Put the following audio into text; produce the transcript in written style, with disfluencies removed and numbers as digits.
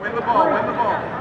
Win the ball, win the ball.